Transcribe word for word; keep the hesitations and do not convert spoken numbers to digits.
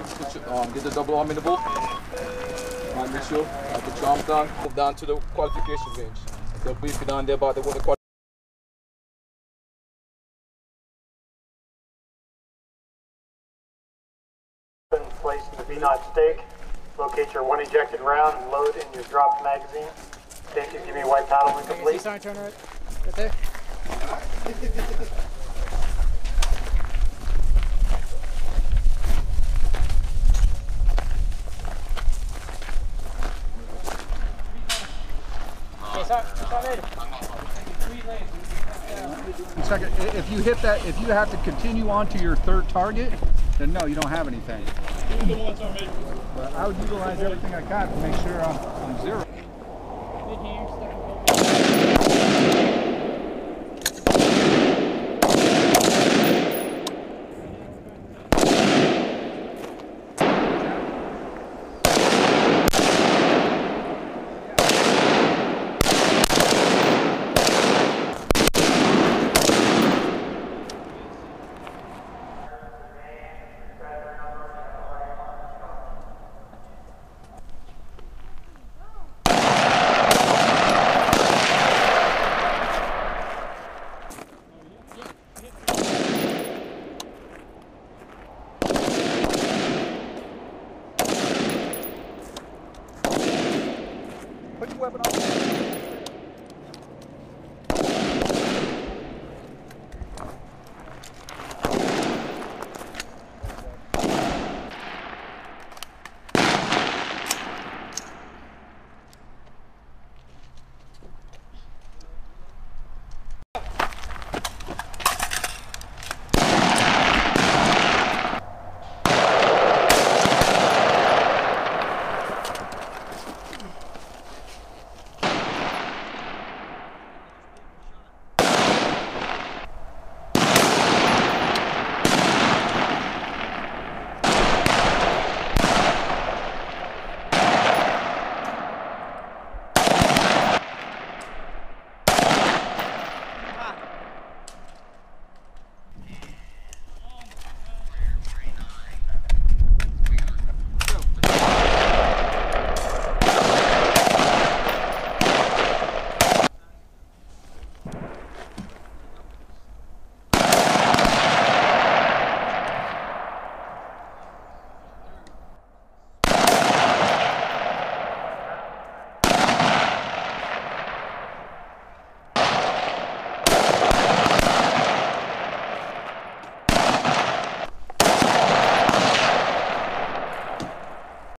um, did the double arm in the bowl. And make sure I put your arms down, move down to the qualification range. They'll brief you down there about the, what the qualification. Place the V-knot stake, locate your one ejected round and load in your dropped magazine. Thank you, give me a white paddle when complete. Sorry, turn right, right there. It's like a, if you hit that, if you have to continue on to your third target, then no, you don't have anything. But I would utilize everything I got to make sure I'm